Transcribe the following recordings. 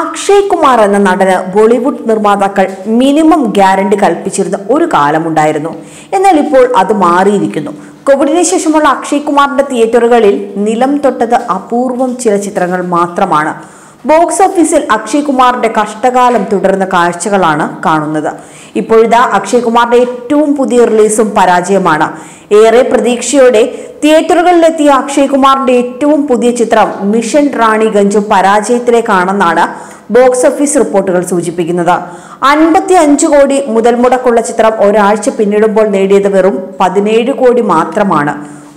അക്ഷയ് കുമാർ എന്ന നടന് ബോളിവുഡ് നിർമ്മാതാക്കൾ മിനിമം ഗ്യാരണ്ടി കൽപ്പിച്ചിരുന്ന ഒരു കാലമുണ്ടായിരുന്നു. എന്നാൽ ഇപ്പോൾ അത് മാറിയിരിക്കുന്നു. കോവിഡിന് ശേഷമുള്ള അക്ഷയ് കുമാറിന്റെ തിയേറ്ററുകളിൽ നിലം തൊട്ടത് അപൂർവം ചില ചിത്രങ്ങൾ മാത്രമാണ്. ബോക്സ് ഓഫീസിൽ അക്ഷയ് കുമാറിന്റെ കഷ്ടകാലം തുടരുന്ന കാഴ്ചകളാണ് കാണുന്നത്. ഇപ്പോഴിതാ അക്ഷയ് കുമാറിന്റെ ഏറ്റവും പുതിയ റിലീസും പരാജയമാണ്. ഏറെ പ്രതീക്ഷയോടെ തിയേറ്ററുകളിലെത്തിയ അക്ഷയ് കുമാറിന്റെ ഏറ്റവും പുതിയ ചിത്രം മിഷൻ റാണിഗഞ്ചും പരാജയത്തിലേക്കാണെന്നാണ് ബോക്സ് ഓഫീസ് റിപ്പോർട്ടുകൾ സൂചിപ്പിക്കുന്നത്. 55 കോടി മുതൽ മുടക്കുള്ള ചിത്രം ഒരാഴ്ച പിന്നിടുമ്പോൾ നേടിയത് വെറും 17 കോടി മാത്രമാണ്.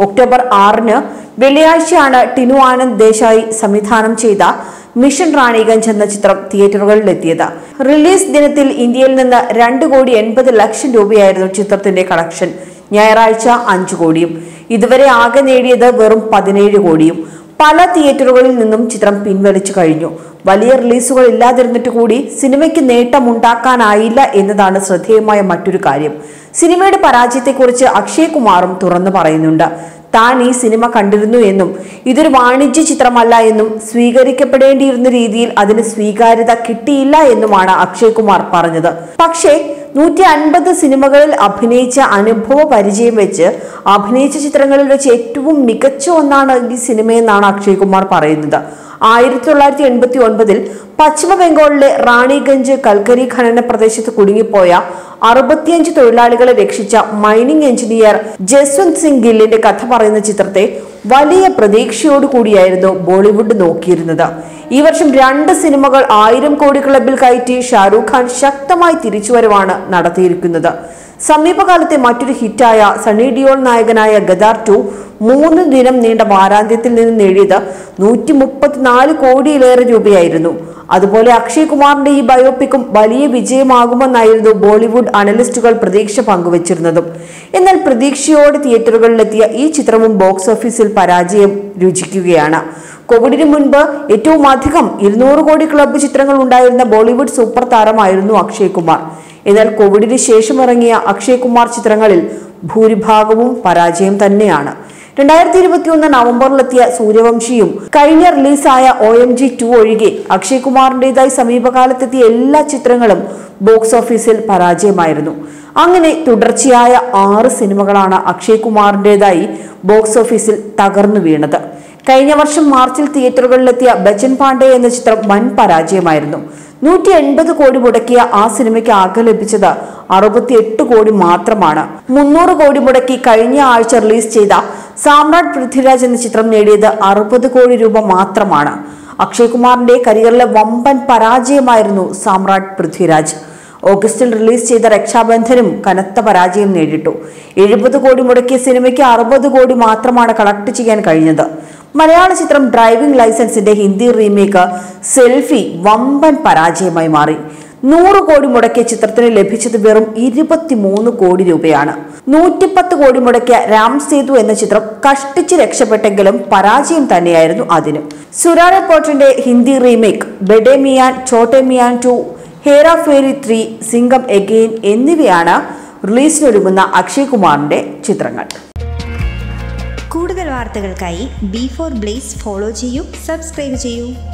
ഒക്ടോബർ 6 വെള്ളിയാഴ്ചയാണ് ടിനു ആനന്ദ് ദേശായി സംവിധാനം ചെയ്ത മിഷൻ റാണിഗഞ്ച് എന്ന ചിത്രം തിയേറ്ററുകളിലെത്തിയത്. റിലീസ് ദിനത്തിൽ ഇന്ത്യയിൽ നിന്ന് 2,80,00,000 രൂപയായിരുന്നു ചിത്രത്തിന്റെ കളക്ഷൻ. ഞായറാഴ്ച 5 കോടിയും. ഇതുവരെ ആകെ നേടിയത് വെറും 17 കോടിയും. പല തിയേറ്ററുകളിൽ നിന്നും ചിത്രം പിൻവലിച്ചു കഴിഞ്ഞു. വലിയ റിലീസുകൾ ഇല്ലാതിരുന്നിട്ട് കൂടി സിനിമയ്ക്ക് നേട്ടമുണ്ടാക്കാനായില്ല എന്നതാണ് ശ്രദ്ധേയമായ മറ്റൊരു കാര്യം. സിനിമയുടെ പരാജയത്തെക്കുറിച്ച് അക്ഷയ് കുമാറും തുറന്നു പറയുന്നുണ്ട്. താൻ ഈ സിനിമ കണ്ടിരുന്നു എന്നും ഇതൊരു വാണിജ്യ ചിത്രമല്ല എന്നും സ്വീകരിക്കപ്പെടേണ്ടിയിരുന്ന രീതിയിൽ അതിന് സ്വീകാര്യത കിട്ടിയില്ല എന്നുമാണ് അക്ഷയ് കുമാർ പറഞ്ഞത്. പക്ഷേ 150 സിനിമകളിൽ അഭിനയിച്ച അനുഭവ പരിചയം വെച്ച് അഭിനയിച്ച ചിത്രങ്ങളിൽ വെച്ച് ഏറ്റവും മികച്ച ഒന്നാണ് ഈ സിനിമയെന്നാണ് അക്ഷയ് കുമാർ പറയുന്നത്. 1989-ൽ പശ്ചിമ ബംഗാളിലെ റാണിഗഞ്ച് കൽക്കരി ഖനന പ്രദേശത്ത് കുടുങ്ങിപ്പോയ 65 തൊഴിലാളികളെ രക്ഷിച്ച മൈനിങ് എഞ്ചിനീയർ ജസ്വന്ത് സിംഗ് ഗില്ലിന്റെ കഥ പറയുന്ന ചിത്രത്തെ വലിയ പ്രതീക്ഷയോടു കൂടിയായിരുന്നു ബോളിവുഡ് നോക്കിയിരുന്നത്. ഈ വർഷം 2 സിനിമകൾ 1000 കോടി ക്ലബിൽ കയറ്റി ഷാരൂഖ് ഖാൻ ശക്തമായി തിരിച്ചുവരവാണ് നടത്തിയിരിക്കുന്നത്. സമീപകാലത്തെ മറ്റൊരു ഹിറ്റായ സണ്ണി ഡിയോൾ നായകനായ ഗദാർ 2 3 ദിനം നീണ്ട വാരാന്ത്യത്തിൽ നിന്ന് നേടിയത് 134 കോടിയിലേറെ രൂപയായിരുന്നു. അതുപോലെ അക്ഷയ് കുമാറിന്റെ ഈ ബയോപിക്കും വലിയ വിജയമാകുമെന്നായിരുന്നു ബോളിവുഡ് അനലിസ്റ്റുകൾ പ്രതീക്ഷ പങ്കുവച്ചിരുന്നതും. എന്നാൽ പ്രതീക്ഷയോടെ തിയേറ്ററുകളിലെത്തിയ ഈ ചിത്രവും ബോക്സ് ഓഫീസിൽ പരാജയം രുചിക്കുകയാണ്. കോവിഡിന് മുൻപ് ഏറ്റവും അധികം 200 കോടി ക്ലബ്ബ് ചിത്രങ്ങൾ ഉണ്ടായിരുന്ന ബോളിവുഡ് സൂപ്പർ താരമായിരുന്നു അക്ഷയ് കുമാർ. എന്നാൽ കോവിഡിന് ശേഷം ഇറങ്ങിയ അക്ഷയ് കുമാർ ചിത്രങ്ങളിൽ ഭൂരിഭാഗവും പരാജയം തന്നെയാണ്. 2021 നവംബറിലെത്തിയ സൂര്യവംശിയും കഴിഞ്ഞ റിലീസായ OMG 2 ഒഴികെ അക്ഷയ് കുമാറിൻ്റെതായി സമീപകാലത്തെത്തിയ എല്ലാ ചിത്രങ്ങളും ബോക്സ് ഓഫീസിൽ പരാജയമായിരുന്നു. അങ്ങനെ തുടർച്ചയായ 6 സിനിമകളാണ് അക്ഷയ് കുമാറിൻ്റെതായി ബോക്സ് ഓഫീസിൽ തകർന്നു വീണത്. കഴിഞ്ഞ വർഷം മാർച്ചിൽ തിയേറ്ററുകളിലെത്തിയ ബച്ചൻ പാണ്ഡെ എന്ന ചിത്രം വൻ പരാജയമായിരുന്നു. 180 കോടി മുടക്കിയ ആ സിനിമയ്ക്ക് ആകെ ലഭിച്ചത് 68 കോടി മാത്രമാണ്. 300 കോടി മുടക്കി കഴിഞ്ഞ ആഴ്ച റിലീസ് ചെയ്ത സാമ്രാട്ട് പൃഥ്വിരാജ് എന്ന ചിത്രം നേടിയത് 60 കോടി രൂപ മാത്രമാണ്. അക്ഷയ് കുമാറിന്റെ കരിയറിലെ വമ്പൻ പരാജയമായിരുന്നു സാമ്രാട്ട് പൃഥ്വിരാജ്. ഓഗസ്റ്റിൽ റിലീസ് ചെയ്ത രക്ഷാബന്ധനും കനത്ത പരാജയം നേരിട്ടു. 70 കോടി മുടക്കിയ സിനിമയ്ക്ക് 60 കോടി മാത്രമാണ് കളക്ട് ചെയ്യാൻ കഴിഞ്ഞത്. മലയാള ചിത്രം ഡ്രൈവിംഗ് ലൈസൻസിന്റെ ഹിന്ദി റീമേക്ക് സെൽഫി വമ്പൻ പരാജയമായി മാറി. 100 കോടി മുടക്കിയ ചിത്രത്തിന് ലഭിച്ചത് വെറും 23 കോടി രൂപയാണ്. 110 കോടി മുടക്കിയ രാം സേതു എന്ന ചിത്രം കഷ്ടിച്ച് രക്ഷപ്പെട്ടെങ്കിലും പരാജയം തന്നെയായിരുന്നു അതിനും. സുരാനെ പോട്ടന്റെ ഹിന്ദി റീമേക്ക്, ബഡേ മിയാൻ ചോട്ടെ മിയാൻ 2, ഹേരാഫേരി 3, സിംഗം എഗെയിൻ എന്നിവയാണ് റിലീസിനൊരുങ്ങുന്ന അക്ഷയ് കുമാറിന്റെ ചിത്രങ്ങൾ. കൂടുതൽ വാർത്തകൾക്കായി B4blaze ഫോളോ ചെയ്യൂ, സബ്സ്ക്രൈബ് ചെയ്യൂ.